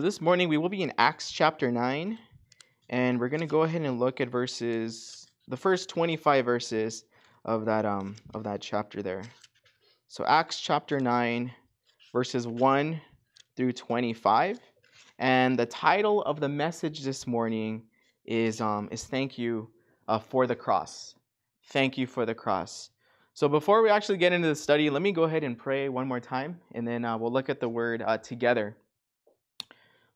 So this morning we will be in Acts chapter 9, and we're going to go ahead and look at verses, the first 25 verses of that chapter there. So Acts chapter 9, verses 1 through 25, and the title of the message this morning is Thank You for the Cross. Thank you for the cross. So before we actually get into the study, let me go ahead and pray one more time, and then we'll look at the word together.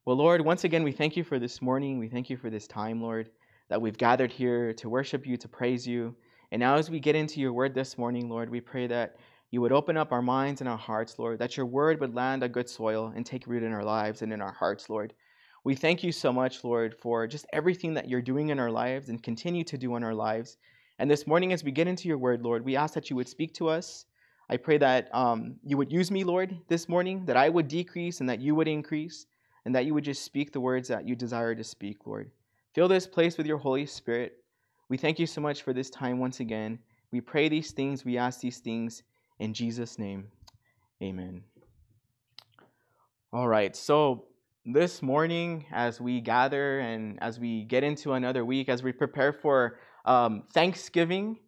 Well, Lord, once again, we thank you for this morning. We thank you for this time, Lord, that we've gathered here to worship you, to praise you. And now as we get into your word this morning, Lord, we pray that you would open up our minds and our hearts, Lord, that your word would land on good soil and take root in our lives and in our hearts, Lord. We thank you so much, Lord, for just everything that you're doing in our lives and continue to do in our lives. And this morning, as we get into your word, Lord, we ask that you would speak to us. I pray that you would use me, Lord, this morning, that I would decrease and that you would increase, and that you would just speak the words that you desire to speak, Lord. Fill this place with your Holy Spirit. We thank you so much for this time once again. We pray these things, we ask these things in Jesus' name. Amen. All right, so this morning as we gather and as we get into another week, as we prepare for Thanksgiving,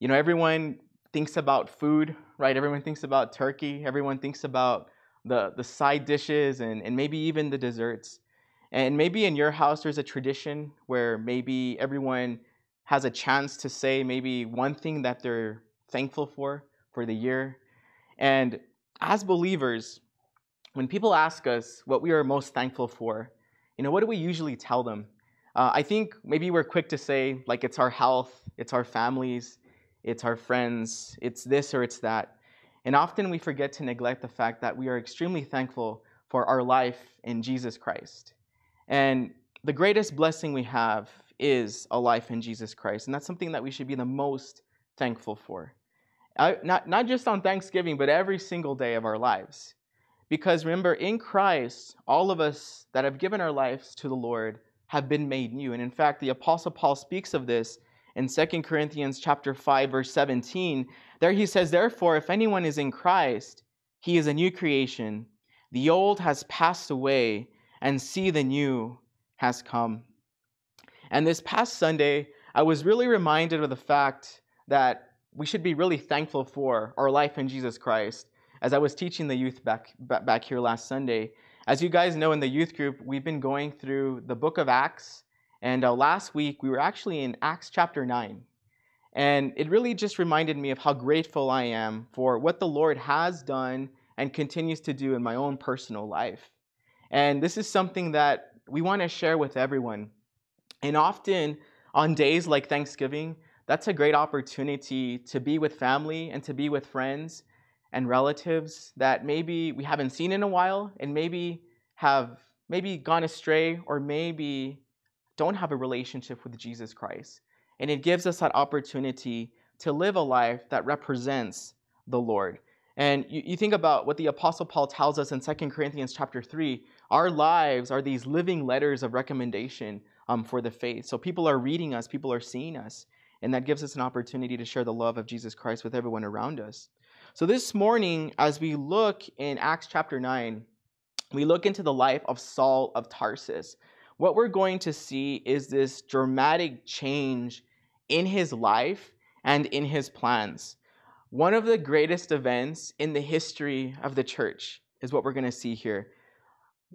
you know, everyone thinks about food, right? Everyone thinks about turkey. Everyone thinks about the side dishes and maybe even the desserts. And maybe in your house there's a tradition where maybe everyone has a chance to say maybe one thing that they're thankful for the year. And as believers, when people ask us what we are most thankful for, you know, what do we usually tell them? I think maybe we're quick to say, like, it's our health, it's our families, it's our friends, it's this or it's that. And often we forget to neglect the fact that we are extremely thankful for our life in Jesus Christ. And the greatest blessing we have is a life in Jesus Christ. And that's something that we should be the most thankful for. Not just on Thanksgiving, but every single day of our lives. Because remember, in Christ, all of us that have given our lives to the Lord have been made new. And in fact, the Apostle Paul speaks of this in 2 Corinthians chapter 5, verse 17. There he says, "Therefore, if anyone is in Christ, he is a new creation. The old has passed away, and see, the new has come." And this past Sunday, I was really reminded of the fact that we should be really thankful for our life in Jesus Christ. As I was teaching the youth back here last Sunday, as you guys know, in the youth group, we've been going through the book of Acts. And last week, we were actually in Acts chapter 9. And it really just reminded me of how grateful I am for what the Lord has done and continues to do in my own personal life. And this is something that we want to share with everyone. And often on days like Thanksgiving, that's a great opportunity to be with family and to be with friends and relatives that maybe we haven't seen in a while and maybe have gone astray or maybe don't have a relationship with Jesus Christ. And it gives us that opportunity to live a life that represents the Lord. And you think about what the Apostle Paul tells us in 2 Corinthians chapter 3. Our lives are these living letters of recommendation for the faith. So people are reading us, people are seeing us, and that gives us an opportunity to share the love of Jesus Christ with everyone around us. So this morning, as we look in Acts chapter 9, we look into the life of Saul of Tarsus. What we're going to see is this dramatic change in his life and in his plans. One of the greatest events in the history of the church is what we're going to see here.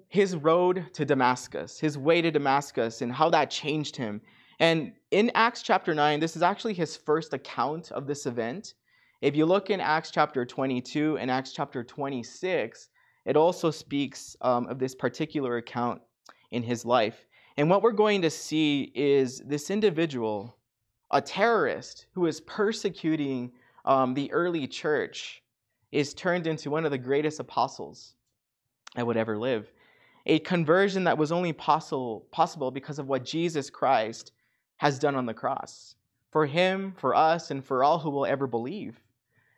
His road to Damascus, his way to Damascus, and how that changed him. And in Acts chapter 9, this is actually his first account of this event. If you look in Acts chapter 22 and Acts chapter 26, it also speaks of this particular account in his life. And what we're going to see is this individual, a terrorist who is persecuting the early church, is turned into one of the greatest apostles that would ever live. A conversion that was only possible because of what Jesus Christ has done on the cross. For him, for us, and for all who will ever believe.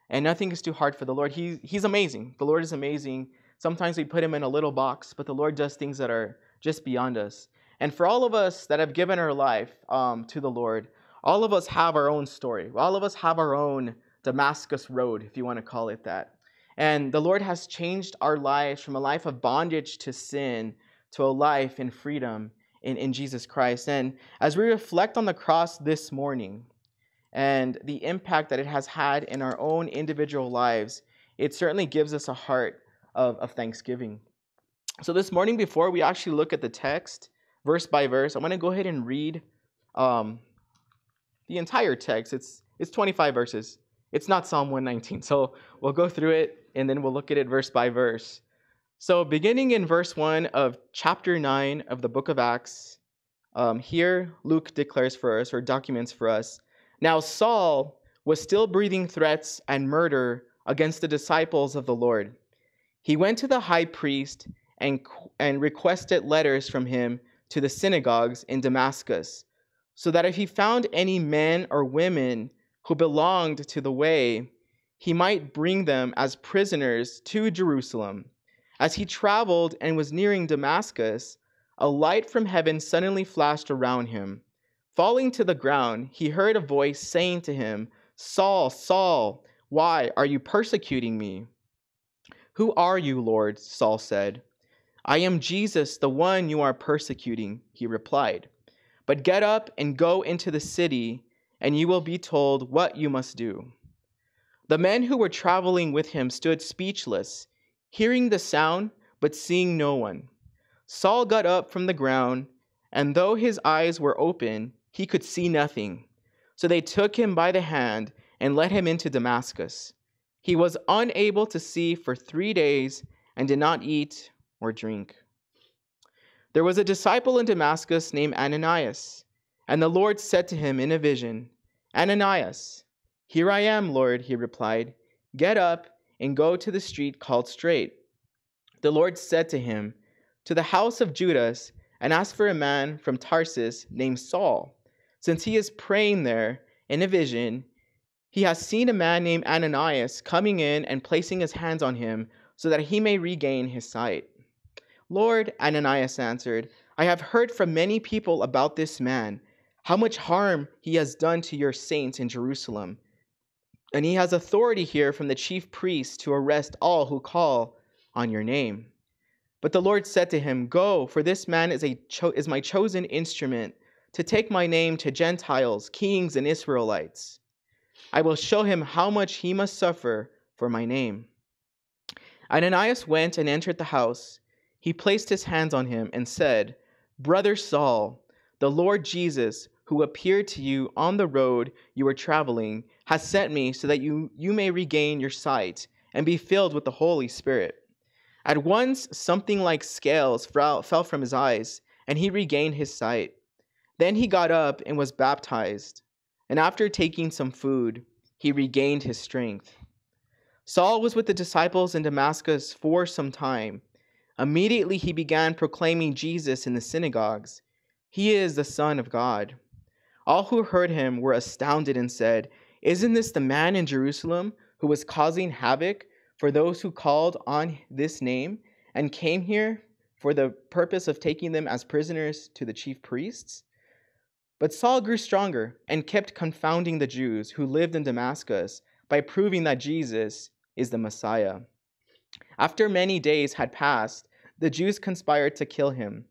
And nothing is too hard for the Lord. He's amazing. The Lord is amazing. Sometimes we put him in a little box, but the Lord does things that are just beyond us. And for all of us that have given our life to the Lord, all of us have our own story. All of us have our own Damascus Road, if you want to call it that. And the Lord has changed our lives from a life of bondage to sin to a life in freedom in Jesus Christ. And as we reflect on the cross this morning and the impact that it has had in our own individual lives, it certainly gives us a heart of thanksgiving. So this morning, before we actually look at the text, verse by verse, I want to go ahead and read the entire text. It's 25 verses. It's not Psalm 119. So we'll go through it, and then we'll look at it verse by verse. So beginning in verse 1 of chapter 9 of the book of Acts, here Luke declares for us, or documents for us, "Now Saul was still breathing threats and murder against the disciples of the Lord. He went to the high priest and requested letters from him to the synagogues in Damascus, so that if he found any men or women who belonged to the way, he might bring them as prisoners to Jerusalem. As he traveled and was nearing Damascus, a light from heaven suddenly flashed around him. Falling to the ground, he heard a voice saying to him, 'Saul, Saul, why are you persecuting me?' 'Who are you, Lord?' Saul said. 'I am Jesus, the one you are persecuting,' he replied. 'But get up and go into the city, and you will be told what you must do.' The men who were traveling with him stood speechless, hearing the sound, but seeing no one. Saul got up from the ground, and though his eyes were open, he could see nothing. So they took him by the hand and led him into Damascus. He was unable to see for 3 days and did not eat or drink. There was a disciple in Damascus named Ananias, and the Lord said to him in a vision, 'Ananias.' 'Here I am, Lord,' he replied. 'Get up and go to the street called Straight.' The Lord said to him, 'To the house of Judas, and ask for a man from Tarsus named Saul. Since he is praying there in a vision, he has seen a man named Ananias coming in and placing his hands on him so that he may regain his sight.' 'Lord,' Ananias answered, 'I have heard from many people about this man, how much harm he has done to your saints in Jerusalem. And he has authority here from the chief priests to arrest all who call on your name.' But the Lord said to him, 'Go, for this man is my chosen instrument to take my name to Gentiles, kings, and Israelites. I will show him how much he must suffer for my name.' Ananias went and entered the house. He placed his hands on him and said, 'Brother Saul, the Lord Jesus, who appeared to you on the road you were traveling, has sent me so that you may regain your sight and be filled with the Holy Spirit.' At once something like scales fell from his eyes, and he regained his sight. Then he got up and was baptized, and after taking some food, he regained his strength. Saul was with the disciples in Damascus for some time. Immediately he began proclaiming Jesus in the synagogues. 'He is the Son of God.' All who heard him were astounded and said, 'Isn't this the man in Jerusalem who was causing havoc for those who called on this name and came here for the purpose of taking them as prisoners to the chief priests?' But Saul grew stronger and kept confounding the Jews who lived in Damascus by proving that Jesus is the Messiah. After many days had passed, the Jews conspired to kill him,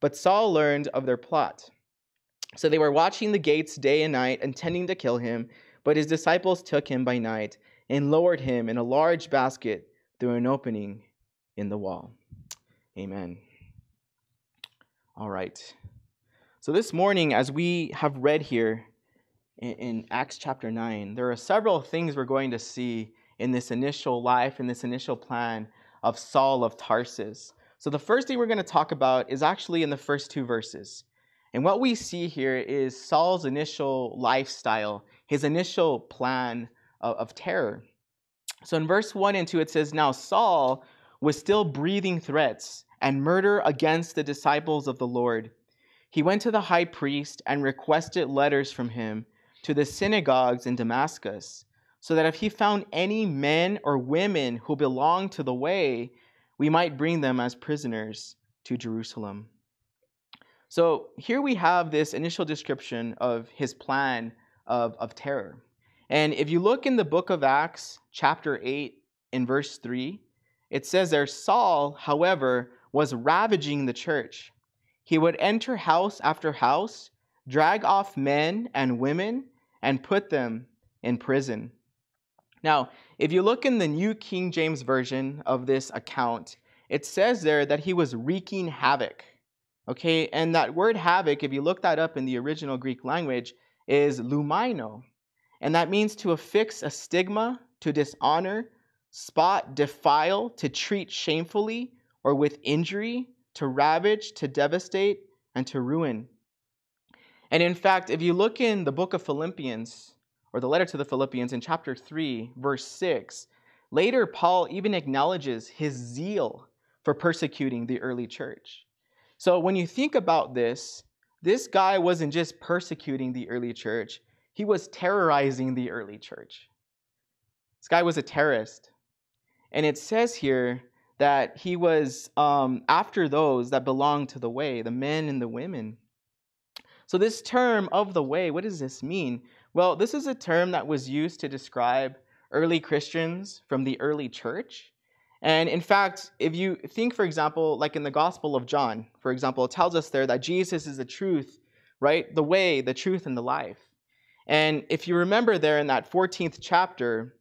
but Saul learned of their plot. So they were watching the gates day and night, intending to kill him, but his disciples took him by night and lowered him in a large basket through an opening in the wall." Amen. All right. So this morning, as we have read here in Acts chapter 9, there are several things we're going to see in this initial life, in this initial plan of Saul of Tarsus. So the first thing we're going to talk about is actually in the first 2 verses. And what we see here is Saul's initial lifestyle, his initial plan of terror. So in verse 1 and 2, it says, "Now Saul was still breathing threats and murder against the disciples of the Lord. He went to the high priest and requested letters from him to the synagogues in Damascus, so that if he found any men or women who belonged to the way, we might bring them as prisoners to Jerusalem." So here we have this initial description of his plan of terror. And if you look in the book of Acts, chapter 8, in verse 3, it says there, "Saul, however, was ravaging the church. He would enter house after house, drag off men and women, and put them in prison. Now, if you look in the New King James Version of this account, it says there that he was wreaking havoc. Okay, and that word havoc, if you look that up in the original Greek language, is lumaino. And that means to affix a stigma, to dishonor, spot, defile, to treat shamefully or with injury, to ravage, to devastate, and to ruin. And in fact, if you look in the book of Philippians, or the letter to the Philippians in chapter 3, verse 6, later Paul even acknowledges his zeal for persecuting the early church. So when you think about this, this guy wasn't just persecuting the early church, he was terrorizing the early church. This guy was a terrorist. And it says here that he was after those that belonged to the way, the men and the women. So this term of the way, what does this mean? Well, this is a term that was used to describe early Christians from the early church. And in fact, if you think, for example, like in the Gospel of John, for example, it tells us there that Jesus is the truth, right? The way, the truth, and the life. And if you remember there in that 14th chapter,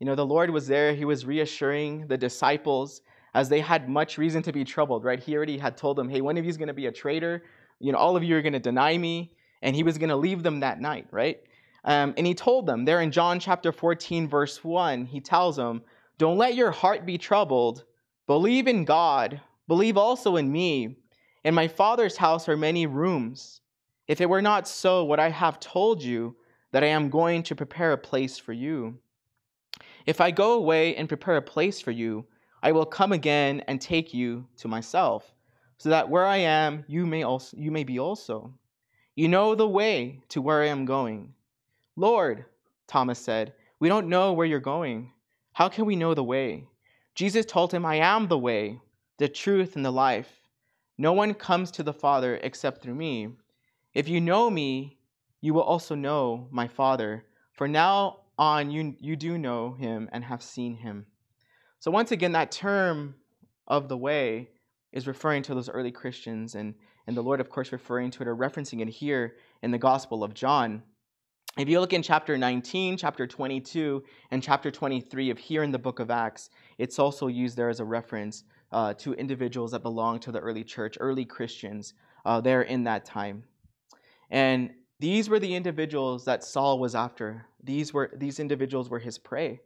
you know, the Lord was there. He was reassuring the disciples as they had much reason to be troubled, right? He already had told them, hey, one of you is going to be a traitor. You know, all of you are going to deny me. And he was going to leave them that night, right? And he told them there in John chapter 14, verse 1, he tells them, don't let your heart be troubled. Believe in God. Believe also in me. In my Father's house are many rooms. If it were not so, would I have told you that I am going to prepare a place for you? If I go away and prepare a place for you, I will come again and take you to myself, so that where I am, you may be also. You know the way to where I am going. Lord, Thomas said, we don't know where you're going. How can we know the way? Jesus told him, I am the way, the truth, and the life. No one comes to the Father except through me. If you know me, you will also know my Father. For now on, you do know him and have seen him. So once again, that term of the way is referring to those early Christians, and the Lord, of course, referring to it or referencing it here in the Gospel of John. If you look in chapter 19, chapter 22, and chapter 23 of here in the book of Acts, it's also used there as a reference to individuals that belong to the early church, early Christians there in that time. And these were the individuals that Saul was after. These individuals were his prey.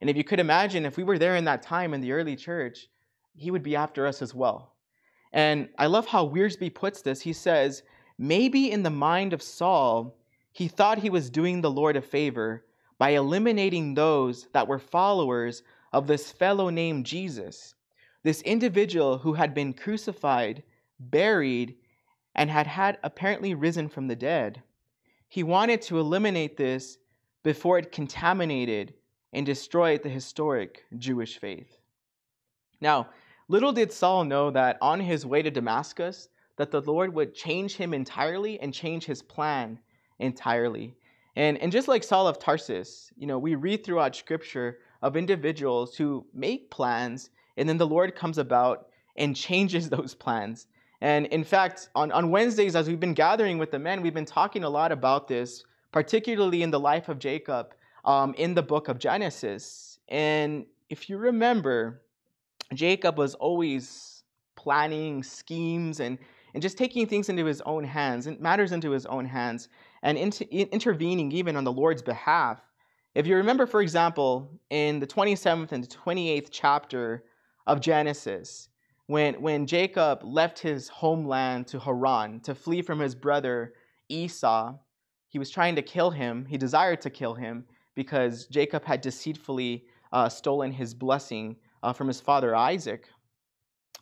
And if you could imagine, if we were there in that time in the early church, he would be after us as well. And I love how Wiersbe puts this. He says, maybe in the mind of Saul, he thought he was doing the Lord a favor by eliminating those that were followers of this fellow named Jesus, this individual who had been crucified, buried, and had apparently risen from the dead. He wanted to eliminate this before it contaminated and destroyed the historic Jewish faith. Now, little did Saul know that on his way to Damascus, that the Lord would change him entirely and change his plan entirely. And just like Saul of Tarsus, you know, we read throughout Scripture of individuals who make plans, and then the Lord comes about and changes those plans. And in fact, on Wednesdays, as we've been gathering with the men, we've been talking a lot about this, particularly in the life of Jacob, in the book of Genesis. And if you remember, Jacob was always planning schemes and just taking things into his own hands, and matters into his own hands, and intervening even on the Lord's behalf. If you remember, for example, in the 27th and 28th chapter of Genesis, when Jacob left his homeland to Haran to flee from his brother Esau, he was trying to kill him. He desired to kill him because Jacob had deceitfully stolen his blessing from his father Isaac,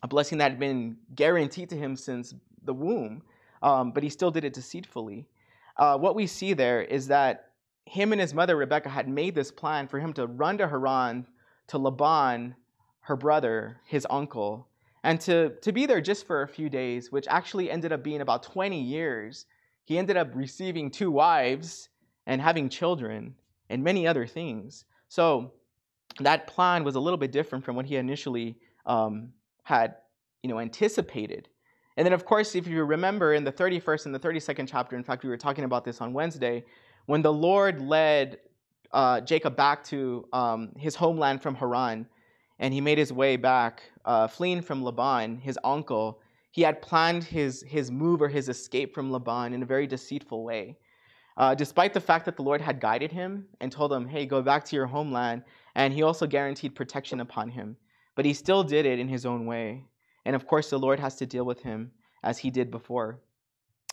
a blessing that had been guaranteed to him since the womb, but he still did it deceitfully. What we see there is that him and his mother, Rebecca, had made this plan for him to run to Haran, to Laban, her brother, his uncle, and to be there just for a few days, which actually ended up being about 20 years. He ended up receiving 2 wives and having children and many other things. So that plan was a little bit different from what he initially had anticipated. And then, of course, if you remember in the 31st and the 32nd chapter, in fact, we were talking about this on Wednesday, when the Lord led Jacob back to his homeland from Haran, and he made his way back, fleeing from Laban, his uncle, he had planned his move or his escape from Laban in a very deceitful way. Despite the fact that the Lord had guided him and told him, hey, go back to your homeland, and he also guaranteed protection upon him. But he still did it in his own way. And of course, the Lord has to deal with him as he did before.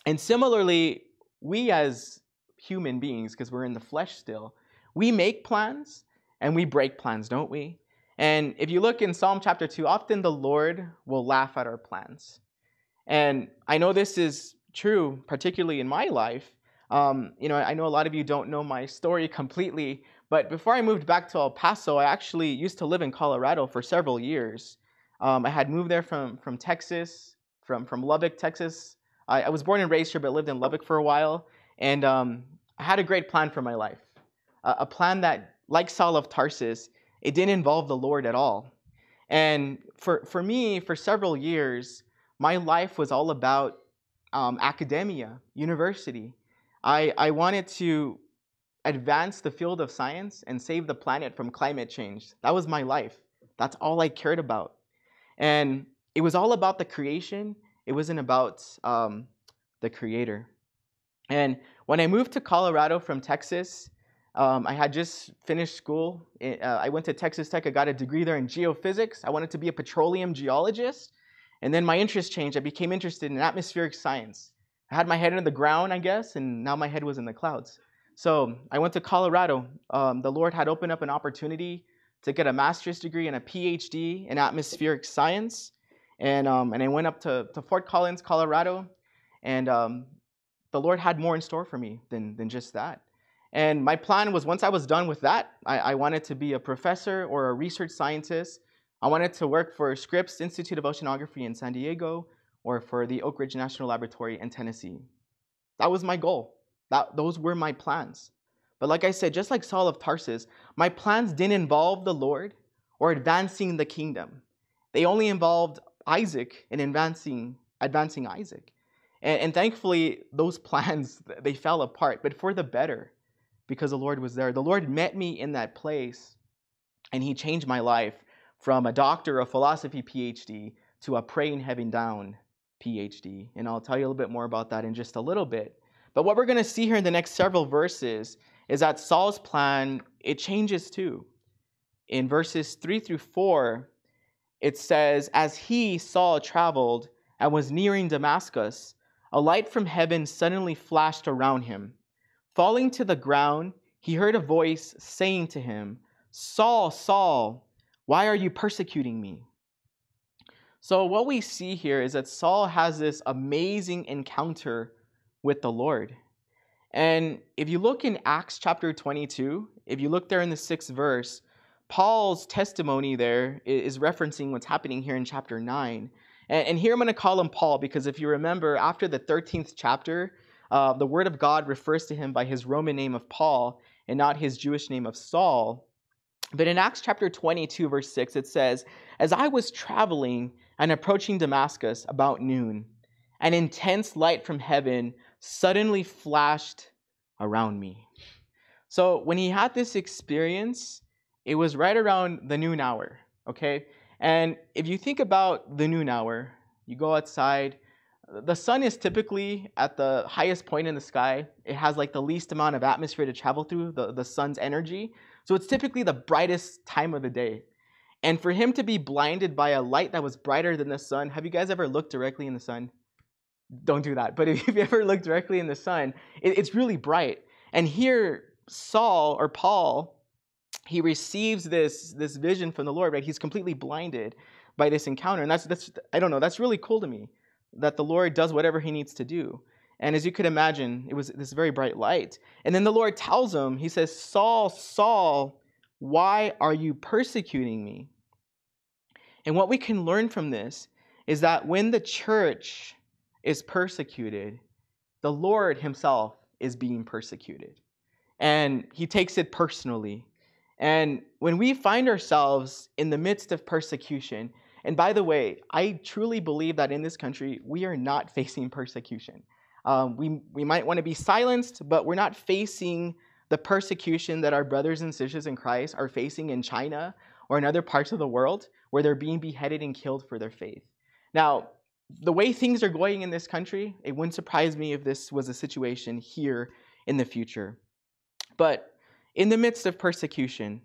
And similarly, we as human beings, because we're in the flesh still, we make plans and we break plans, don't we? And if you look in Psalm chapter 2, often the Lord will laugh at our plans. And I know this is true, particularly in my life. I know a lot of you don't know my story completely, but before I moved back to El Paso, I actually used to live in Colorado for several years. I had moved there from Texas, from Lubbock, Texas. I was born and raised here, but lived in Lubbock for a while. And I had a great plan for my life, a plan that, like Saul of Tarsus, it didn't involve the Lord at all. And for me, for several years, my life was all about academia, university. I wanted to advance the field of science and save the planet from climate change. That was my life. That's all I cared about. And it was all about the creation. It wasn't about the Creator. And when I moved to Colorado from Texas, I had just finished school. I went to Texas Tech. I got a degree there in geophysics. I wanted to be a petroleum geologist. And then my interest changed. I became interested in atmospheric science. I had my head in the ground, I guess, and now my head was in the clouds. So I went to Colorado. The Lord had opened up an opportunity to get a master's degree and a PhD in atmospheric science. And I went up to Fort Collins, Colorado. And the Lord had more in store for me than just that. And my plan was, once I was done with that, I wanted to be a professor or a research scientist. I wanted to work for Scripps Institute of Oceanography in San Diego, or for the Oak Ridge National Laboratory in Tennessee. That was my goal. Those were my plans. But like I said, just like Saul of Tarsus, my plans didn't involve the Lord or advancing the kingdom. They only involved Isaac and advancing Isaac. And thankfully, those plans, they fell apart, but for the better, because the Lord was there. The Lord met me in that place, and he changed my life from a doctor of philosophy PhD to a pray in heaven down PhD, and I'll tell you a little bit more about that in just a little bit. But what we're going to see here in the next several verses is that Saul's plan, it changes too. In verses 3 through 4, it says, as he, Saul, traveled and was nearing Damascus, a light from heaven suddenly flashed around him. Falling to the ground, he heard a voice saying to him, Saul, Saul, why are you persecuting me? So what we see here is that Saul has this amazing encounter with the Lord. And if you look in Acts chapter 22, if you look there in the 6th verse, Paul's testimony there is referencing what's happening here in chapter 9. And here I'm going to call him Paul, because if you remember, after the 13th chapter, the Word of God refers to him by his Roman name of Paul and not his Jewish name of Saul. But in Acts chapter 22, verse 6, it says, as I was traveling and approaching Damascus about noon, an intense light from heaven suddenly flashed around me. So when he had this experience, it was right around the noon hour, okay? And if you think about the noon hour, you go outside, the sun is typically at the highest point in the sky. It has like the least amount of atmosphere to travel through, the sun's energy. So it's typically the brightest time of the day. And for him to be blinded by a light that was brighter than the sun, have you guys ever looked directly in the sun? Don't do that. But if you've ever looked directly in the sun, it's really bright. And here, Saul, or Paul, he receives this vision from the Lord, right? He's completely blinded by this encounter. And that's I don't know, that's really cool to me, that the Lord does whatever he needs to do. And as you could imagine, it was this very bright light. And then the Lord tells him, he says, Saul, Saul, why are you persecuting me? And what we can learn from this is that when the church is persecuted, the Lord himself is being persecuted. And he takes it personally. And when we find ourselves in the midst of persecution, And by the way, I truly believe that in this country, we are not facing persecution. We might want to be silenced, but we're not facing the persecution that our brothers and sisters in Christ are facing in China or in other parts of the world where they're being beheaded and killed for their faith. Now, the way things are going in this country, it wouldn't surprise me if this was a situation here in the future. But in the midst of persecution,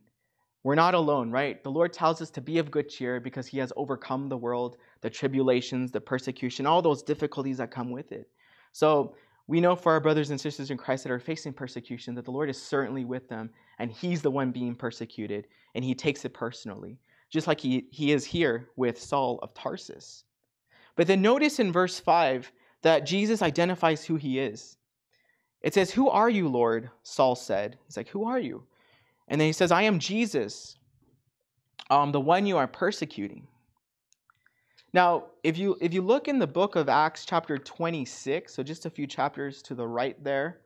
we're not alone, right? The Lord tells us to be of good cheer because he has overcome the world, the tribulations, the persecution, all those difficulties that come with it. So we know for our brothers and sisters in Christ that are facing persecution that the Lord is certainly with them, and he's the one being persecuted, and he takes it personally, just like he is here with Saul of Tarsus. But then notice in verse 5 that Jesus identifies who he is. It says, "Who are you, Lord?" Saul said. He's like, "Who are you?" And then he says, "I am Jesus, the one you are persecuting." Now, if you look in the book of Acts chapter 26, so just a few chapters to the right there,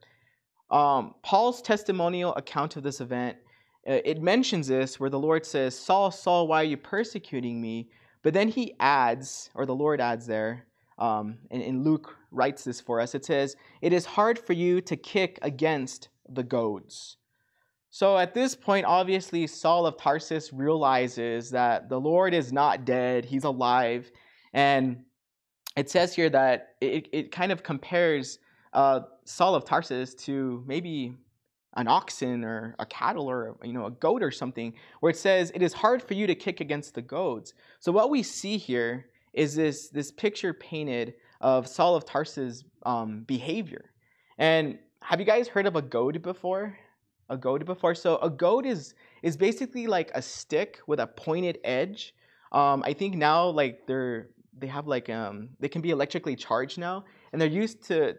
Paul's testimonial account of this event, it mentions this where the Lord says, "Saul, Saul, why are you persecuting me?" But then he adds, or the Lord adds there, and Luke writes this for us. It says, "It is hard for you to kick against the goads." So at this point, obviously, Saul of Tarsus realizes that the Lord is not dead. He's alive. And it says here that it kind of compares Saul of Tarsus to maybe an oxen or a cattle or, you know, a goat or something, where it says, "It is hard for you to kick against the goads." So what we see here is this picture painted of Saul of Tarsus' behavior. And have you guys heard of a goad before? So a goad is basically like a stick with a pointed edge. I think now like they can be electrically charged now, and they're used to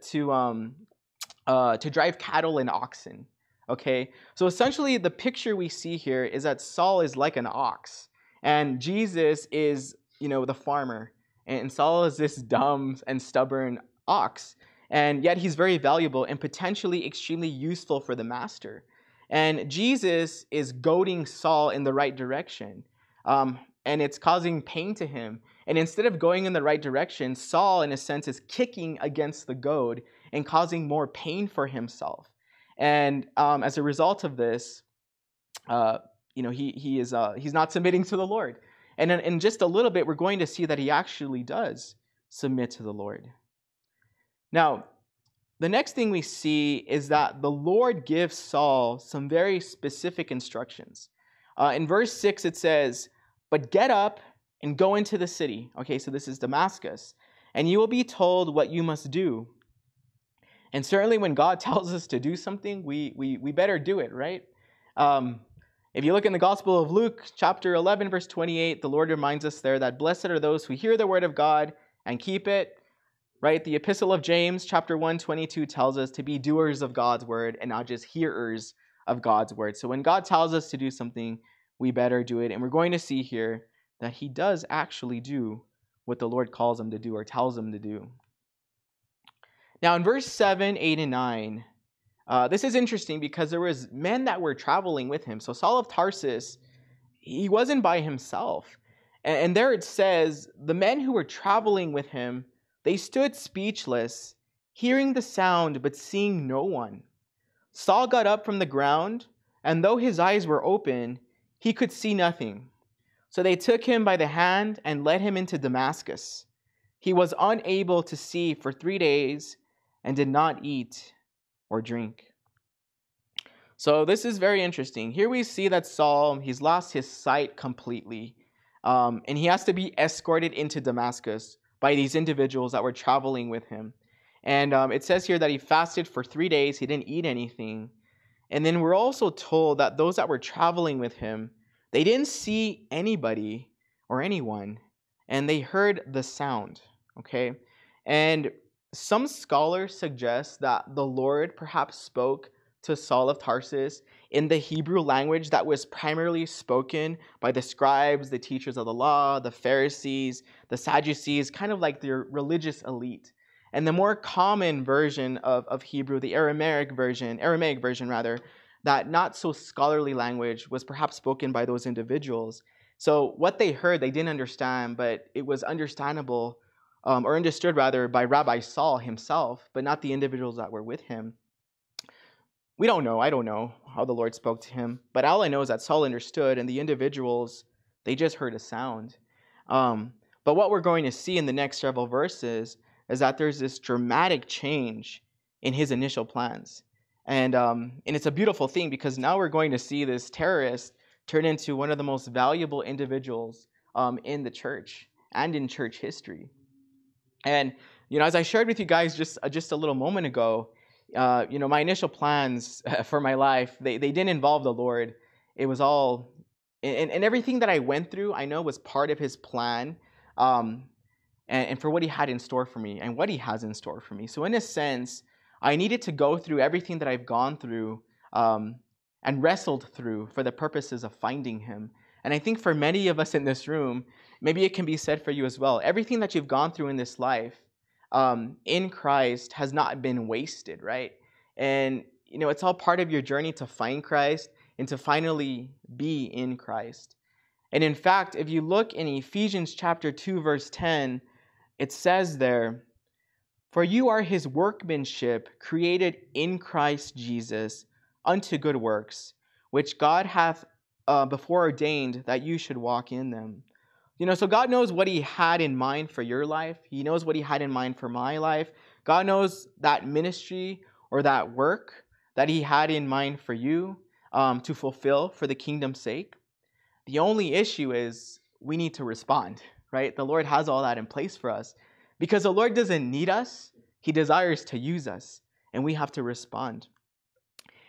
drive cattle and oxen. Okay, so essentially the picture we see here is that Saul is like an ox, and Jesus is, you know, the farmer, and Saul is this dumb and stubborn ox, and yet he's very valuable and potentially extremely useful for the master. And Jesus is goading Saul in the right direction, and it's causing pain to him. And instead of going in the right direction, Saul, in a sense, is kicking against the goad and causing more pain for himself. And as a result of this, he's not submitting to the Lord. And in just a little bit, we're going to see that he actually does submit to the Lord. Now, the next thing we see is that the Lord gives Saul some very specific instructions. In verse 6, it says, "But get up and go into the city." Okay, so this is Damascus. "And you will be told what you must do." And certainly when God tells us to do something, we better do it, right? If you look in the Gospel of Luke, chapter 11, verse 28, the Lord reminds us there that blessed are those who hear the word of God and keep it. Right, the Epistle of James, chapter 1, 22 tells us to be doers of God's word and not just hearers of God's word. So when God tells us to do something, we better do it. And we're going to see here that he does actually do what the Lord calls him to do or tells him to do. Now in verse 7, 8, and 9, this is interesting because there was men that were traveling with him. So Saul of Tarsus, he wasn't by himself. And there it says, "The men who were traveling with him, they stood speechless, hearing the sound, but seeing no one. Saul got up from the ground, and though his eyes were open, he could see nothing. So they took him by the hand and led him into Damascus. He was unable to see for 3 days and did not eat or drink." So this is very interesting. Here we see that Saul, he's lost his sight completely, and he has to be escorted into Damascus by these individuals that were traveling with him. And it says here that he fasted for 3 days. He didn't eat anything. And then we're also told that those that were traveling with him, they didn't see anybody or anyone, and they heard the sound, okay? And some scholars suggest that the Lord perhaps spoke to Saul of Tarsus in the Hebrew language that was primarily spoken by the scribes, the teachers of the law, the Pharisees, the Sadducees, kind of like their religious elite. And the more common version of Hebrew, the Aramaic version rather, that not so scholarly language was perhaps spoken by those individuals. So what they heard, they didn't understand, but it was understandable, or understood rather, by Rabbi Saul himself, but not the individuals that were with him. We don't know. I don't know how the Lord spoke to him, but all I know is that Saul understood, and the individuals, they just heard a sound. But what we're going to see in the next several verses is that there's this dramatic change in his initial plans. And it's a beautiful thing, because now we're going to see this terrorist turn into one of the most valuable individuals in the church and in church history. And, you know, as I shared with you guys just a little moment ago, you know, my initial plans for my life, they didn't involve the Lord. It was all, and everything that I went through, I know was part of his plan, and for what he had in store for me and what he has in store for me. So in a sense, I needed to go through everything that I've gone through and wrestled through for the purposes of finding him. And I think for many of us in this room, maybe it can be said for you as well. Everything that you've gone through in this life in Christ has not been wasted, right? And, you know, it's all part of your journey to find Christ and to finally be in Christ. And in fact, if you look in Ephesians chapter 2, verse 10, it says there, "For you are his workmanship, created in Christ Jesus unto good works, which God hath before ordained that you should walk in them." You know, so God knows what he had in mind for your life. He knows what he had in mind for my life. God knows that ministry or that work that he had in mind for you to fulfill for the kingdom's sake. The only issue is we need to respond, right? The Lord has all that in place for us, because the Lord doesn't need us. He desires to use us, and we have to respond.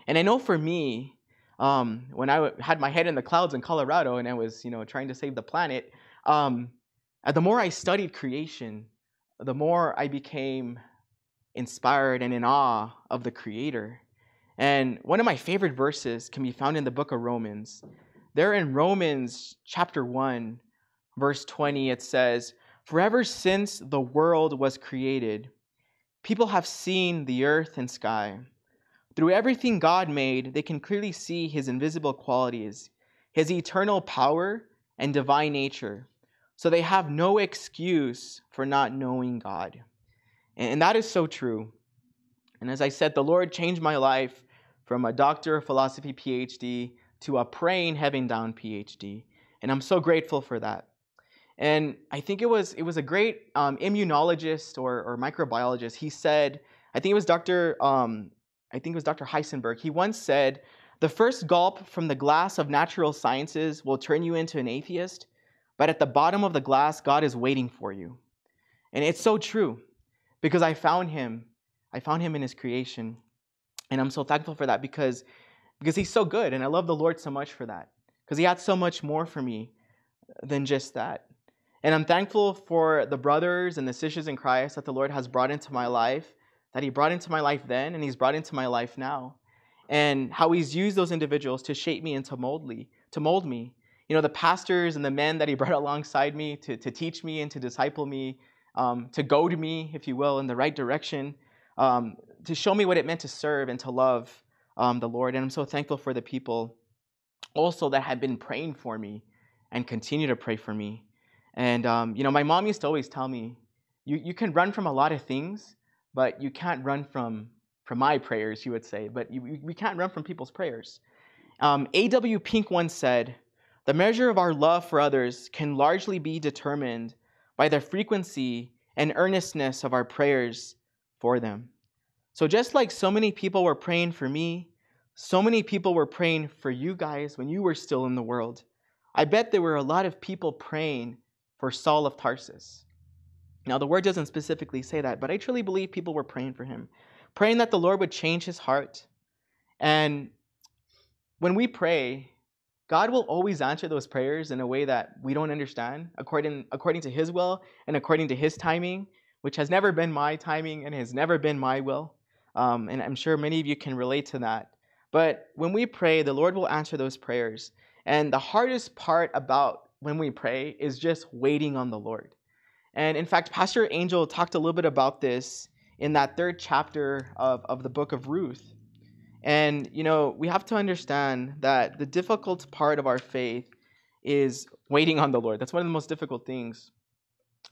And I know for me, when I had my head in the clouds in Colorado and I was, you know, trying to save the planet, the more I studied creation, the more I became inspired and in awe of the Creator. And one of my favorite verses can be found in the book of Romans. There in Romans chapter 1, verse 20, it says, "For ever since the world was created, people have seen the earth and sky. Through everything God made, they can clearly see his invisible qualities, his eternal power and divine nature. So they have no excuse for not knowing God." And that is so true. And as I said, the Lord changed my life from a doctor of philosophy PhD to a praying heaven down PhD. And I'm so grateful for that. And I think it was a great immunologist or microbiologist. He said, I think it was Dr. Heisenberg. He once said, "The first gulp from the glass of natural sciences will turn you into an atheist, but at the bottom of the glass, God is waiting for you." And it's so true, because I found him in his creation. And I'm so thankful for that, because he's so good. And I love the Lord so much for that, because he had so much more for me than just that. And I'm thankful for the brothers and the sisters in Christ that the Lord has brought into my life, that he brought into my life then, and he's brought into my life now, and how he's used those individuals to shape me and to mold me. You know, the pastors and the men that he brought alongside me to teach me and to disciple me, to goad me, if you will, in the right direction, to show me what it meant to serve and to love the Lord. And I'm so thankful for the people also that have been praying for me and continue to pray for me. And, you know, my mom used to always tell me, you can run from a lot of things, but you can't run from my prayers, you would say. But we can't run from people's prayers. A.W. Pink once said, "The measure of our love for others can largely be determined by the frequency and earnestness of our prayers for them." So just like so many people were praying for me, so many people were praying for you guys when you were still in the world. I bet there were a lot of people praying for Saul of Tarsus. Now, the word doesn't specifically say that, but I truly believe people were praying for him, praying that the Lord would change his heart. And when we pray, God will always answer those prayers in a way that we don't understand, according to his will and according to his timing, which has never been my timing and has never been my will. And I'm sure many of you can relate to that. But when we pray, the Lord will answer those prayers. And the hardest part about when we pray is just waiting on the Lord. And in fact, Pastor Angel talked a little bit about this in that third chapter of the book of Ruth. And, you know, we have to understand that the difficult part of our faith is waiting on the Lord. That's one of the most difficult things.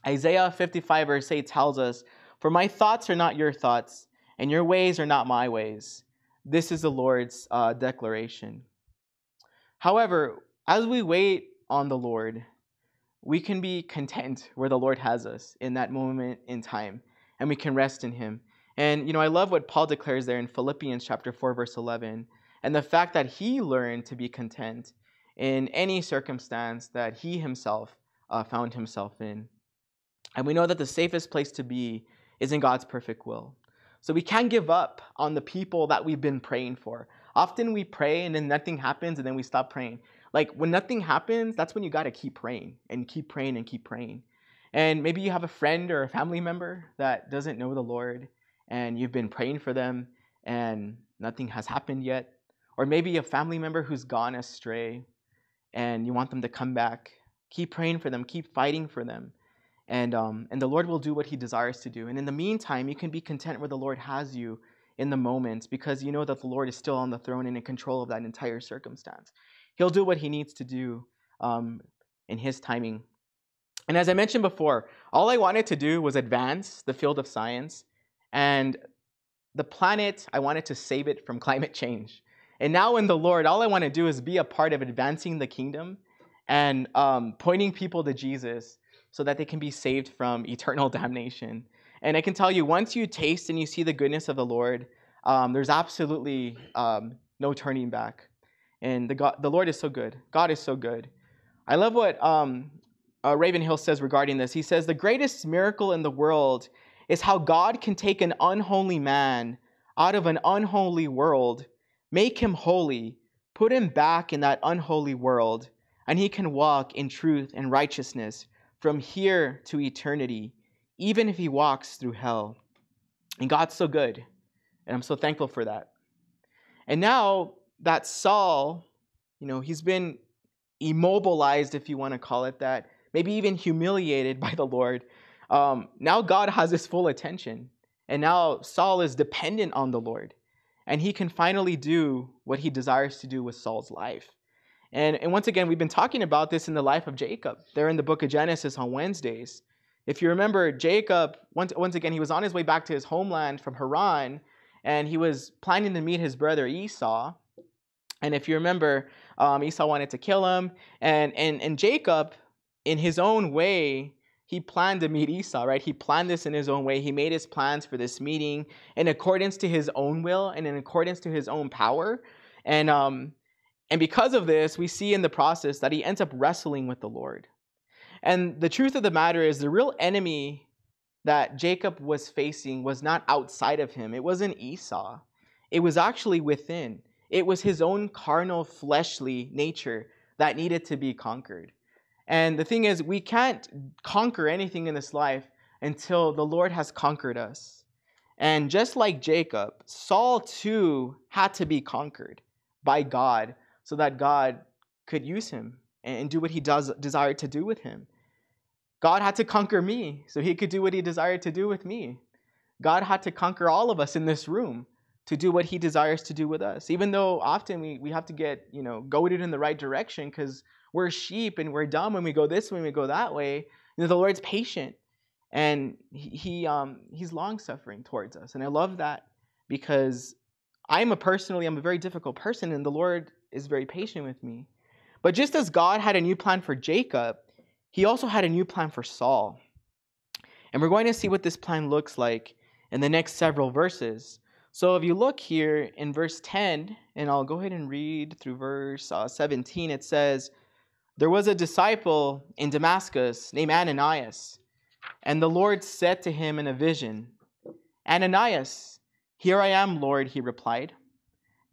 Isaiah 55 verse 8 tells us, "For my thoughts are not your thoughts, and your ways are not my ways." This is the Lord's declaration. However, as we wait on the Lord, we can be content where the Lord has us in that moment in time, and we can rest in him. And, I love what Paul declares there in Philippians chapter 4, verse 11, and the fact that he learned to be content in any circumstance that he himself found himself in. And we know that the safest place to be is in God's perfect will. So we can't give up on the people that we've been praying for. Often we pray and then nothing happens and then we stop praying. Like when nothing happens, that's when you got to keep praying and keep praying and keep praying. And maybe you have a friend or a family member that doesn't know the Lord, and you've been praying for them and nothing has happened yet. Or maybe a family member who's gone astray and you want them to come back. Keep praying for them. Keep fighting for them. And the Lord will do what he desires to do. And in the meantime, you can be content where the Lord has you in the moment, because you know that the Lord is still on the throne and in control of that entire circumstance. He'll do what he needs to do in his timing. And as I mentioned before, all I wanted to do was advance the field of science. And the planet, I wanted to save it from climate change. And now in the Lord, all I want to do is be a part of advancing the kingdom and pointing people to Jesus so that they can be saved from eternal damnation. And I can tell you, once you taste and you see the goodness of the Lord, there's absolutely no turning back. And the Lord is so good. God is so good. I love what Ravenhill says regarding this. He says, "The greatest miracle in the world is how God can take an unholy man out of an unholy world, make him holy, put him back in that unholy world, and he can walk in truth and righteousness from here to eternity, even if he walks through hell." And God's so good. And I'm so thankful for that. And now that Saul, he's been immobilized, if you want to call it that, maybe even humiliated by the Lord. Now God has his full attention. And now Saul is dependent on the Lord. And he can finally do what he desires to do with Saul's life. And once again, we've been talking about this in the life of Jacob. They're in the book of Genesis on Wednesdays. If you remember, Jacob, once again, he was on his way back to his homeland from Haran, and he was planning to meet his brother Esau. And if you remember, Esau wanted to kill him. And Jacob, in his own way, he planned to meet Esau, right? He planned this in his own way. He made his plans for this meeting in accordance to his own will and in accordance to his own power. And because of this, we see in the process that he ends up wrestling with the Lord. And the truth of the matter is, the real enemy that Jacob was facing was not outside of him. It wasn't Esau. It was actually within. It was his own carnal, fleshly nature that needed to be conquered. And the thing is, we can't conquer anything in this life until the Lord has conquered us. And just like Jacob, Saul too had to be conquered by God so that God could use him and do what he desired to do with him. God had to conquer me so he could do what he desired to do with me. God had to conquer all of us in this room to do what he desires to do with us. Even though often we have to get, goaded in the right direction because we're sheep and we're dumb when we go this way, when we go that way. The Lord's patient and he's long-suffering towards us. And I love that because I'm a very difficult person, and the Lord is very patient with me. But just as God had a new plan for Jacob, he also had a new plan for Saul. And we're going to see what this plan looks like in the next several verses. So if you look here in verse 10, and I'll go ahead and read through verse 17, it says, "There was a disciple in Damascus named Ananias, and the Lord said to him in a vision, 'Ananias.' 'Here I am, Lord,' he replied.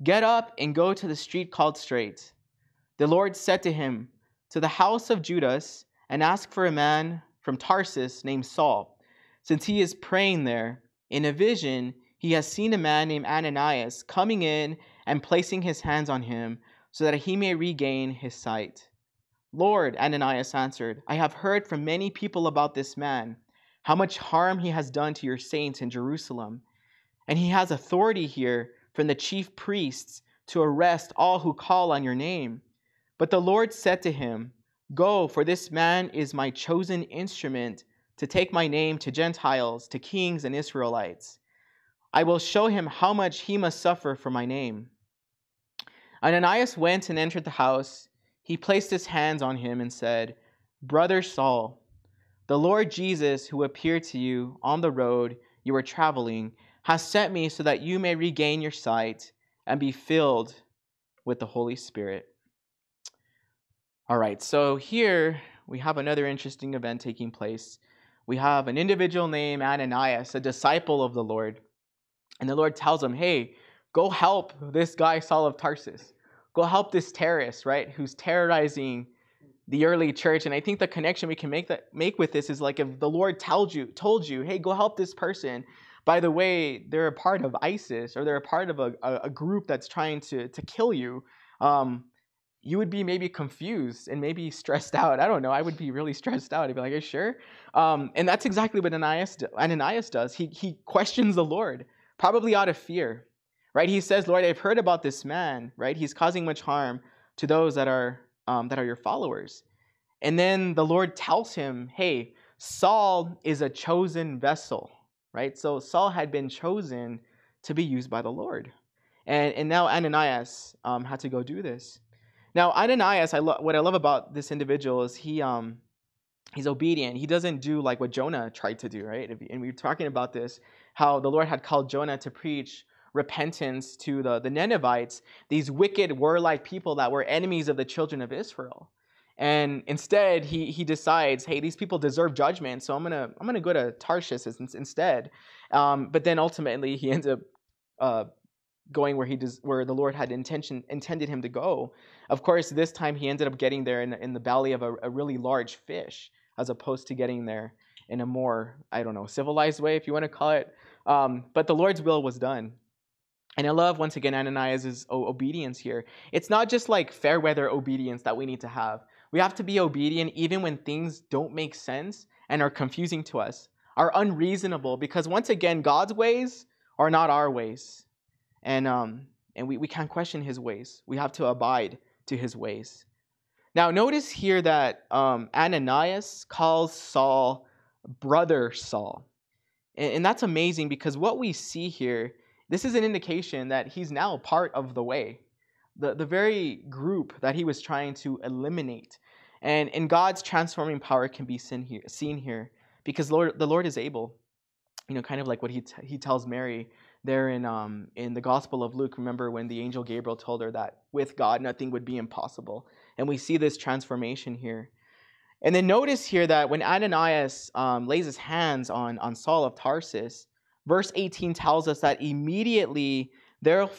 'Get up and go to the street called Straight.' The Lord said to him, 'To the house of Judas, and ask for a man from Tarsus named Saul, since he is praying there. In a vision, he has seen a man named Ananias coming in and placing his hands on him so that he may regain his sight.' 'Lord,' Ananias answered, 'I have heard from many people about this man, how much harm he has done to your saints in Jerusalem. And he has authority here from the chief priests to arrest all who call on your name.' But the Lord said to him, Go, for this man is my chosen instrument to take my name to Gentiles, to kings and Israelites. I will show him how much he must suffer for my name." Ananias went and entered the house. He placed his hands on him and said, "Brother Saul, the Lord Jesus, who appeared to you on the road you were traveling, has sent me so that you may regain your sight and be filled with the Holy Spirit." All right, so here we have another interesting event taking place. We have an individual named Ananias, a disciple of the Lord. And the Lord tells him, hey, go help this guy, Saul of Tarsus. Go help this terrorist, right, who's terrorizing the early church. And I think the connection we can make with this is like, if the Lord told you, hey, go help this person. By the way, they're a part of ISIS, or they're a part of a group that's trying to kill you. You would be maybe confused and maybe stressed out. I don't know. I would be really stressed out. I'd be like, are you sure? And that's exactly what Ananias does. He questions the Lord, probably out of fear, right? He says, Lord, I've heard about this man, right? He's causing much harm to those that are your followers. And then the Lord tells him, hey, Saul is a chosen vessel, right? So Saul had been chosen to be used by the Lord. And now Ananias had to go do this. Now, Ananias, what I love about this individual is he's obedient. He doesn't do like what Jonah tried to do, right? And we were talking about this, how the Lord had called Jonah to preach repentance to the Ninevites, these wicked, warlike people that were enemies of the children of Israel. And instead, he decides, hey, these people deserve judgment, so I'm gonna go to Tarshish instead. But then ultimately, he ends up going where the Lord had intended him to go. Of course, this time he ended up getting there in the belly of a really large fish, as opposed to getting there in a more, I don't know, civilized way, if you want to call it. But the Lord's will was done. And I love, once again, Ananias' obedience here. It's not just like fair weather obedience that we need to have. We have to be obedient even when things don't make sense and are confusing to us, are unreasonable, because once again, God's ways are not our ways. And we can't question his ways. We have to abide to his ways. Now, notice here that Ananias calls Saul brother Saul. And that's amazing, because what we see here, this is an indication that he's now part of the way, the very group that he was trying to eliminate. And God's transforming power can be seen here because the Lord is able, you know, kind of like what he tells Mary there in the Gospel of Luke. Remember when the angel Gabriel told her that with God nothing would be impossible, and we see this transformation here. And then notice here that when Ananias lays his hands on Saul of Tarsus, verse 18 tells us that immediately there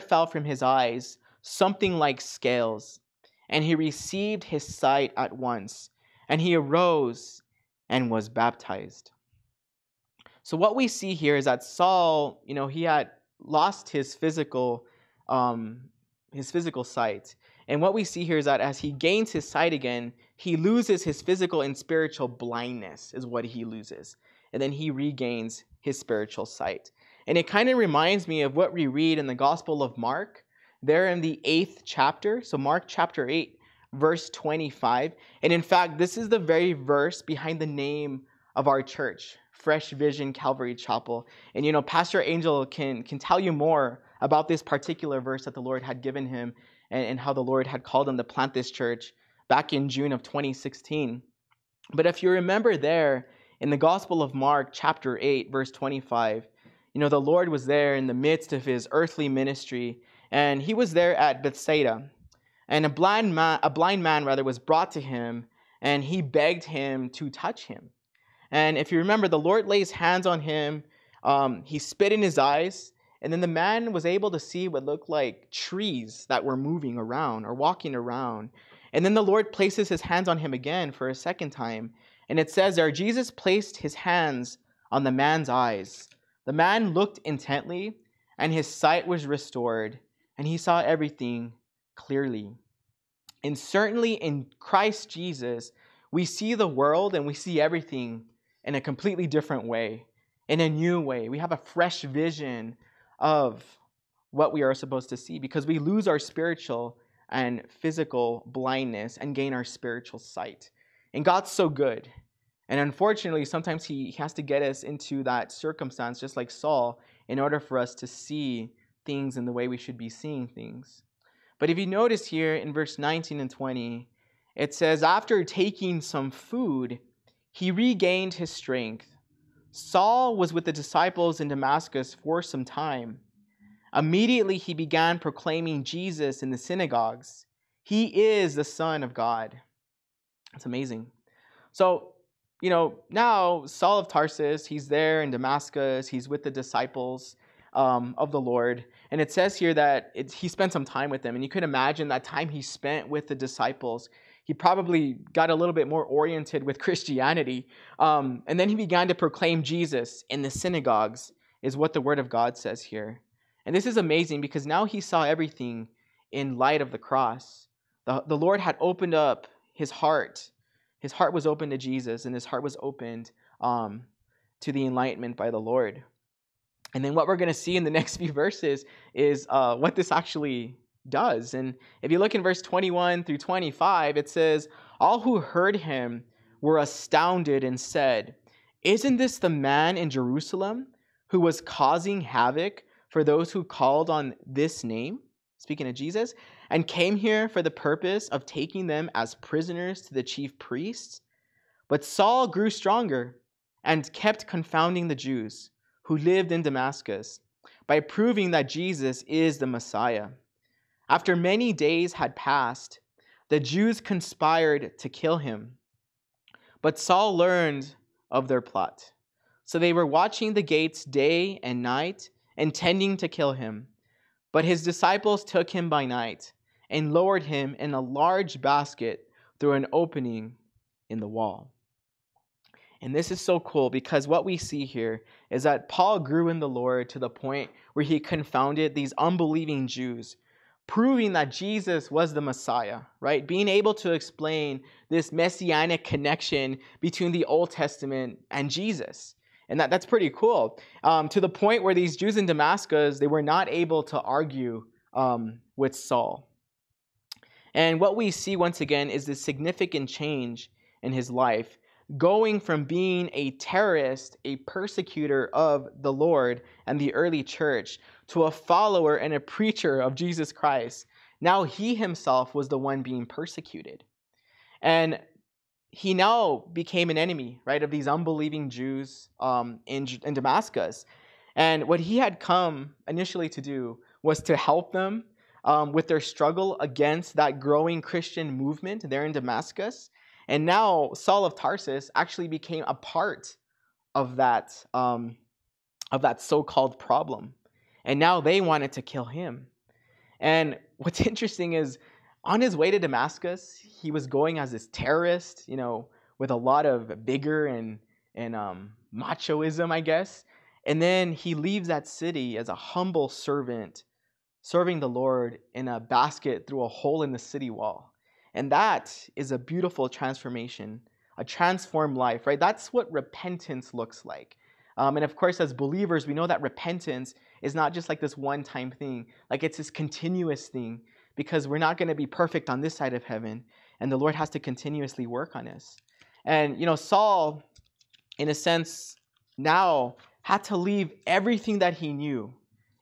fell from his eyes something like scales, and he received his sight at once, and he arose and was baptized. So what we see here is that Saul, you know, he had lost his physical sight. And what we see here is that as he gains his sight again, he loses his physical and spiritual blindness is what he loses. And then he regains his spiritual sight. And it kind of reminds me of what we read in the Gospel of Mark, there in the 8th chapter. So Mark chapter 8, verse 25. And in fact, this is the very verse behind the name of our church, Fresh Vision Calvary Chapel. And you know, Pastor Angel can tell you more about this particular verse that the Lord had given him, and how the Lord had called him to plant this church back in June of 2016. But if you remember there in the Gospel of Mark, chapter 8, verse 25, you know, the Lord was there in the midst of his earthly ministry, and he was there at Bethsaida. And a blind man was brought to him, and he begged him to touch him. And if you remember, the Lord lays hands on him, he spit in his eyes, and then the man was able to see what looked like trees that were moving around or walking around. And then the Lord places his hands on him again for a second time. And it says there, Jesus placed his hands on the man's eyes. The man looked intently, and his sight was restored, and he saw everything clearly. And certainly in Christ Jesus, we see the world and we see everything in a completely different way, in a new way. We have a fresh vision of what we are supposed to see, because we lose our spiritual and physical blindness and gain our spiritual sight. And God's so good. And unfortunately, sometimes he has to get us into that circumstance, just like Saul, in order for us to see things in the way we should be seeing things. But if you notice here in verse 19 and 20, it says, after taking some food, he regained his strength. Saul was with the disciples in Damascus for some time. Immediately he began proclaiming Jesus in the synagogues. He is the Son of God. That's amazing. So, you know, now Saul of Tarsus, he's there in Damascus. He's with the disciples of the Lord. And it says here that he spent some time with them. And you could imagine that time he spent with the disciples. He probably got a little bit more oriented with Christianity. And then he began to proclaim Jesus in the synagogues, is what the Word of God says here. And this is amazing because now he saw everything in light of the cross. The Lord had opened up his heart. His heart was open to Jesus, and his heart was opened to the enlightenment by the Lord. And then what we're going to see in the next few verses is what this actually does. And if you look in verse 21 through 25, it says, all who heard him were astounded and said, isn't this the man in Jerusalem who was causing havoc for those who called on this name, speaking of Jesus, and came here for the purpose of taking them as prisoners to the chief priests? But Saul grew stronger and kept confounding the Jews who lived in Damascus by proving that Jesus is the Messiah. After many days had passed, the Jews conspired to kill him. But Saul learned of their plot. So they were watching the gates day and night, intending to kill him. But his disciples took him by night and lowered him in a large basket through an opening in the wall. And this is so cool because what we see here is that Paul grew in the Lord to the point where he confounded these unbelieving Jews, proving that Jesus was the Messiah, right? Being able to explain this messianic connection between the Old Testament and Jesus. And that's pretty cool. To the point where these Jews in Damascus, they were not able to argue with Saul. And what we see once again is this significant change in his life, going from being a terrorist, a persecutor of the Lord and the early church, to a follower and a preacher of Jesus Christ. Now he himself was the one being persecuted. And he now became an enemy, right, of these unbelieving Jews in Damascus. And what he had come initially to do was to help them with their struggle against that growing Christian movement there in Damascus. And now Saul of Tarsus actually became a part of that so-called problem. And now they wanted to kill him. And what's interesting is, on his way to Damascus, he was going as this terrorist, you know, with a lot of vigor and machoism, I guess. And then he leaves that city as a humble servant, serving the Lord in a basket through a hole in the city wall. And that is a beautiful transformation, a transformed life, right? That's what repentance looks like. And of course, as believers, we know that repentance is not just like this one-time thing. Like, it's this continuous thing. Because we're not going to be perfect on this side of heaven, and the Lord has to continuously work on us. And, you know, Saul, in a sense, now had to leave everything that he knew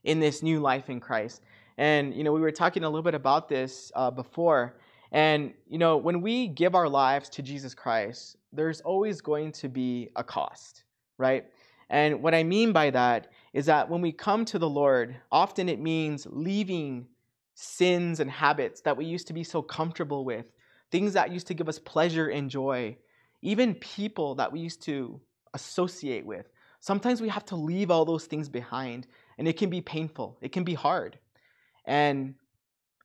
in this new life in Christ. And, you know, we were talking a little bit about this before. And, you know, when we give our lives to Jesus Christ, there's always going to be a cost, right? And what I mean by that is that when we come to the Lord, often it means leaving sins and habits that we used to be so comfortable with, things that used to give us pleasure and joy, even people that we used to associate with. Sometimes we have to leave all those things behind, and it can be painful. It can be hard. And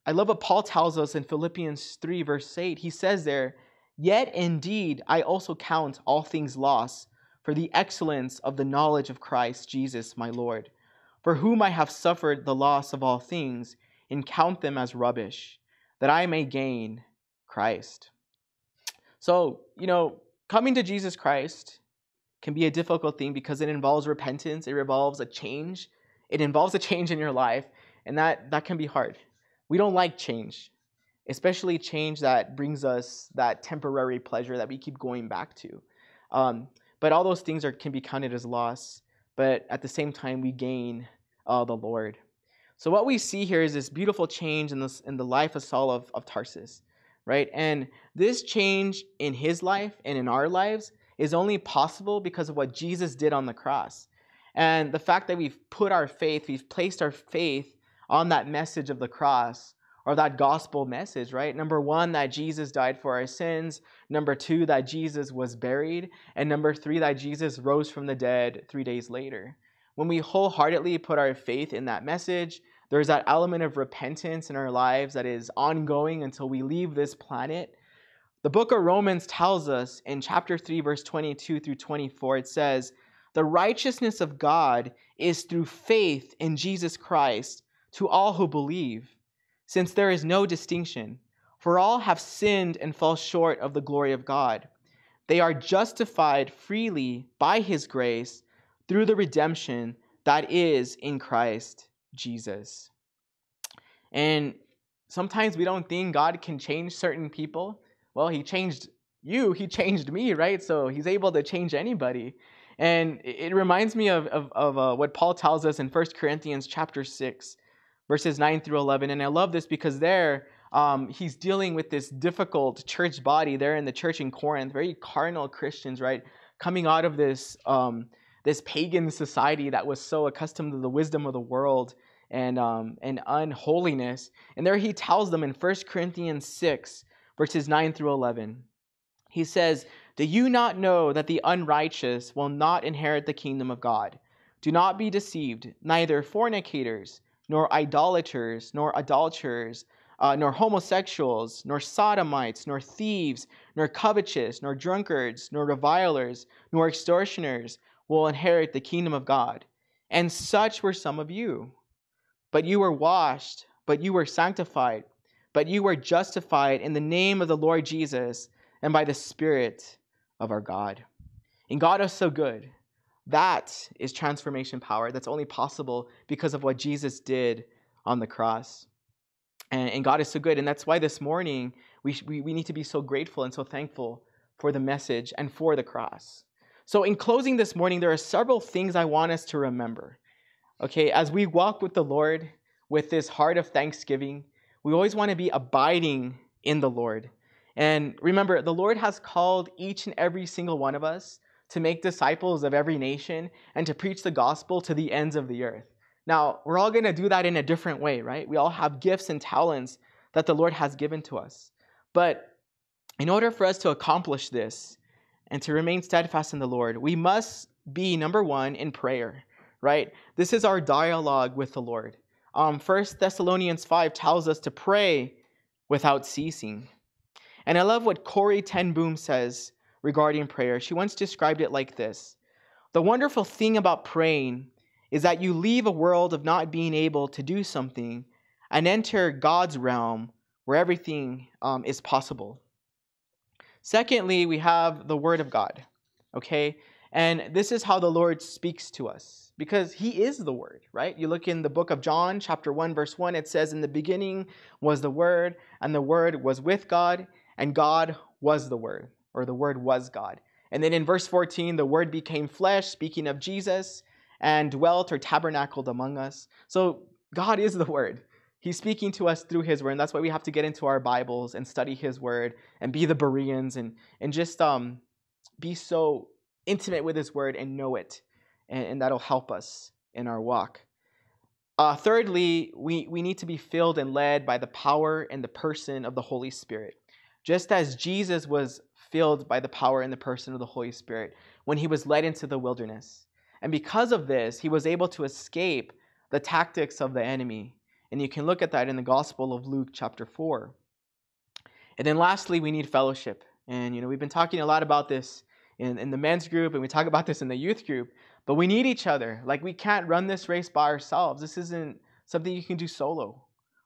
I love what Paul tells us in Philippians 3, verse 8. He says there, yet indeed I also count all things lost for the excellence of the knowledge of Christ Jesus my Lord, for whom I have suffered the loss of all things, and count them as rubbish, that I may gain Christ. So, you know, coming to Jesus Christ can be a difficult thing because it involves repentance, it involves a change, it involves a change in your life, and that can be hard. We don't like change. especially change that brings us that temporary pleasure that we keep going back to. But all those things can be counted as loss, but at the same time, we gain the Lord. So what we see here is this beautiful change in the life of Saul of Tarsus, right? And this change in his life and in our lives is only possible because of what Jesus did on the cross. And the fact that we've placed our faith on that message of the cross, or that gospel message, right? Number one, that Jesus died for our sins. Number two, that Jesus was buried. And number three, that Jesus rose from the dead 3 days later. When we wholeheartedly put our faith in that message, there's that element of repentance in our lives that is ongoing until we leave this planet. The book of Romans tells us in chapter 3, verse 22 through 24, it says, "The righteousness of God is through faith in Jesus Christ to all who believe, since there is no distinction, for all have sinned and fall short of the glory of God. They are justified freely by his grace through the redemption that is in Christ Jesus." And sometimes we don't think God can change certain people. Well, he changed you, he changed me, right? So he's able to change anybody. And it reminds me of what Paul tells us in 1 Corinthians chapter 6, verses 9 through 11. And I love this because there he's dealing with this difficult church body there in the church in Corinth, very carnal Christians, right? Coming out of this pagan society that was so accustomed to the wisdom of the world and unholiness. And there he tells them in 1 Corinthians 6, verses 9 through 11, he says, "Do you not know that the unrighteous will not inherit the kingdom of God? Do not be deceived, neither fornicators, nor idolaters, nor adulterers, nor homosexuals, nor sodomites, nor thieves, nor covetous, nor drunkards, nor revilers, nor extortioners will inherit the kingdom of God. And such were some of you. But you were washed, but you were sanctified, but you were justified in the name of the Lord Jesus and by the Spirit of our God." And God is so good. That is transformation power. That's only possible because of what Jesus did on the cross. And God is so good. And that's why this morning we need to be so grateful and so thankful for the message and for the cross. So in closing this morning, there are several things I want us to remember. Okay, as we walk with the Lord with this heart of thanksgiving, we always want to be abiding in the Lord. And remember, the Lord has called each and every single one of us to make disciples of every nation and to preach the gospel to the ends of the earth. Now, we're all going to do that in a different way, right? We all have gifts and talents that the Lord has given to us. But in order for us to accomplish this and to remain steadfast in the Lord, we must be, number one, in prayer, right? This is our dialogue with the Lord. 1 Thessalonians 5 tells us to pray without ceasing. And I love what Corrie Ten Boom says regarding prayer. She once described it like this: "The wonderful thing about praying is that you leave a world of not being able to do something and enter God's realm where everything is possible." Secondly, we have the Word of God, okay? And this is how the Lord speaks to us, because he is the Word, right? You look in the book of John, chapter 1, verse 1, it says, "In the beginning was the Word, and the Word was with God, and God was the Word," or the Word was God. And then in verse 14, the Word became flesh, speaking of Jesus, and dwelt or tabernacled among us. So God is the Word. He's speaking to us through his Word, and that's why we have to get into our Bibles and study his Word and be the Bereans and just be so intimate with his Word and know it, and that'll help us in our walk. Thirdly, we need to be filled and led by the power and the person of the Holy Spirit. Just as Jesus was filled by the power and the person of the Holy Spirit when he was led into the wilderness. And because of this, he was able to escape the tactics of the enemy. And you can look at that in the Gospel of Luke chapter 4. And then lastly, we need fellowship. And, you know, we've been talking a lot about this in the men's group, and we talk about this in the youth group, but we need each other. Like, we can't run this race by ourselves. This isn't something you can do solo.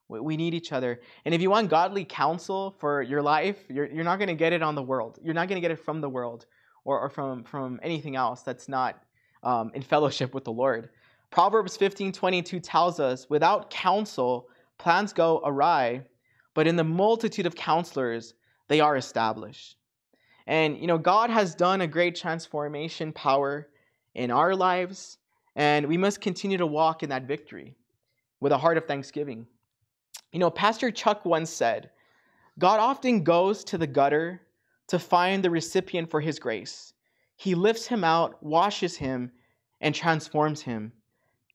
We need each other. And if you want godly counsel for your life, you're not going to get it on the world. You're not going to get it from the world or from anything else that's not in fellowship with the Lord. Proverbs 15:22 tells us, "Without counsel, plans go awry, but in the multitude of counselors, they are established. And, you know, God has done a great transformation power in our lives, and we must continue to walk in that victory with a heart of thanksgiving. You know, Pastor Chuck once said, God often goes to the gutter to find the recipient for his grace. He lifts him out, washes him, and transforms him,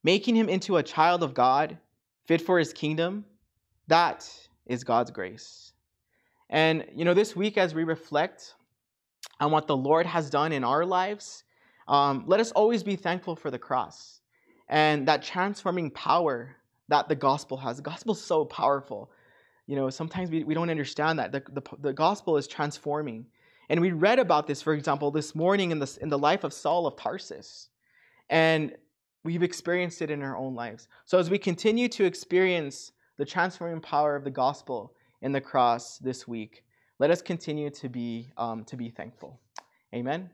making him into a child of God, fit for his kingdom. That is God's grace. And, you know, this week as we reflect on what the Lord has done in our lives, let us always be thankful for the cross and that transforming power that the gospel has. The gospel is so powerful. You know, sometimes we don't understand that. The gospel is transforming. And we read about this, for example, this morning in the life of Saul of Tarsus. And we've experienced it in our own lives. So as we continue to experience the transforming power of the gospel in the cross this week, let us continue to be thankful. Amen.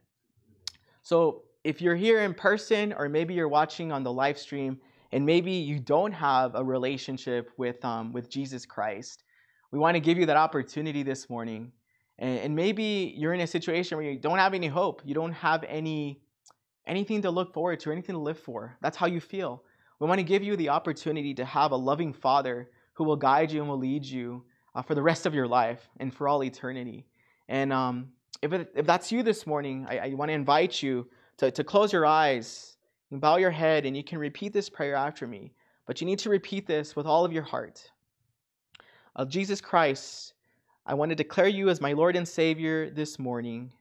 So if you're here in person, or maybe you're watching on the live stream, and maybe you don't have a relationship with Jesus Christ, we want to give you that opportunity this morning. And maybe you're in a situation where you don't have any hope. You don't have anything to look forward to, or anything to live for. That's how you feel. We want to give you the opportunity to have a loving Father who will guide you and will lead you for the rest of your life and for all eternity. And if that's you this morning, I want to invite you to close your eyes and bow your head, and you can repeat this prayer after me. But you need to repeat this with all of your heart. Jesus Christ, I want to declare you as my Lord and Savior this morning.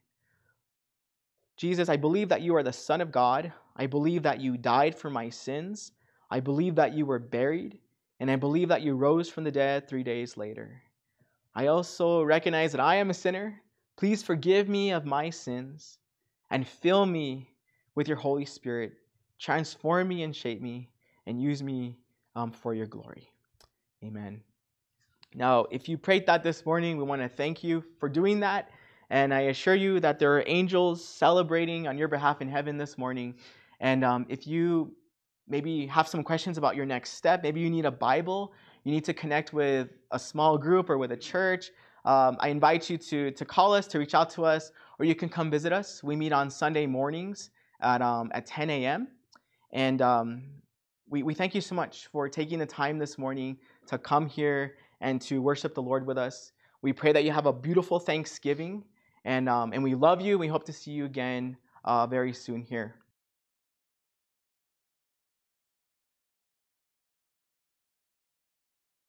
Jesus, I believe that you are the Son of God. I believe that you died for my sins. I believe that you were buried. And I believe that you rose from the dead 3 days later. I also recognize that I am a sinner. Please forgive me of my sins and fill me with your Holy Spirit. Transform me and shape me and use me for your glory. Amen. Now, if you prayed that this morning, we want to thank you for doing that. And I assure you that there are angels celebrating on your behalf in heaven this morning. And if you maybe have some questions about your next step, maybe you need a Bible, you need to connect with a small group or with a church, I invite you to call us, to reach out to us, or you can come visit us. We meet on Sunday mornings at 10 a.m. And we thank you so much for taking the time this morning to come here and to worship the Lord with us. We pray that you have a beautiful Thanksgiving, and we love you. We hope to see you again very soon here.